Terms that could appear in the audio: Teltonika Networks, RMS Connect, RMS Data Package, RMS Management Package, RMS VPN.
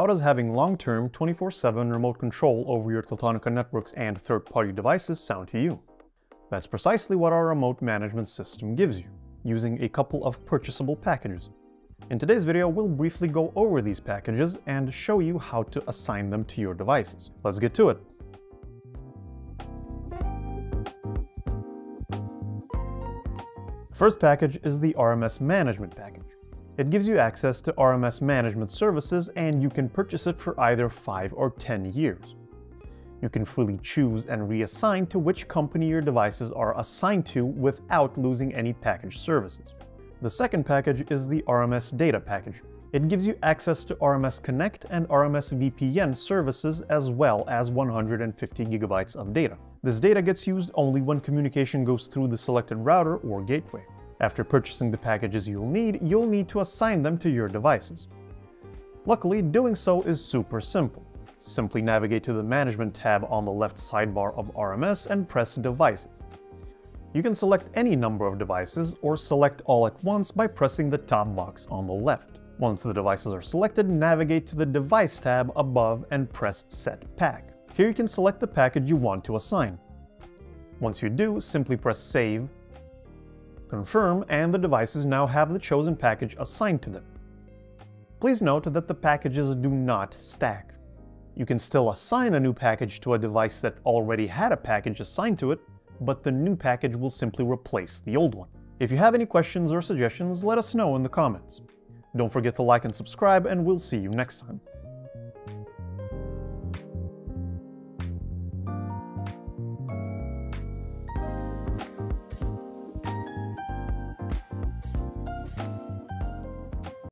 How does having long-term 24/7 remote control over your Teltonika networks and third-party devices sound to you? That's precisely what our remote management system gives you, using a couple of purchasable packages. In today's video, we'll briefly go over these packages and show you how to assign them to your devices. Let's get to it. The first package is the RMS Management Package. It gives you access to RMS management services, and you can purchase it for either 5 or 10 years. You can freely choose and reassign to which company your devices are assigned to without losing any package services. The second package is the RMS Data Package. It gives you access to RMS Connect and RMS VPN services, as well as 150 gigabytes of data. This data gets used only when communication goes through the selected router or gateway. After purchasing the packages you'll need to assign them to your devices. Luckily, doing so is super simple. Simply navigate to the Management tab on the left sidebar of RMS and press Devices. You can select any number of devices or select all at once by pressing the top box on the left. Once the devices are selected, navigate to the Device tab above and press Set Pack. Here you can select the package you want to assign. Once you do, simply press Save, confirm, and the devices now have the chosen package assigned to them. Please note that the packages do not stack. You can still assign a new package to a device that already had a package assigned to it, but the new package will simply replace the old one. If you have any questions or suggestions, let us know in the comments. Don't forget to like and subscribe, and we'll see you next time.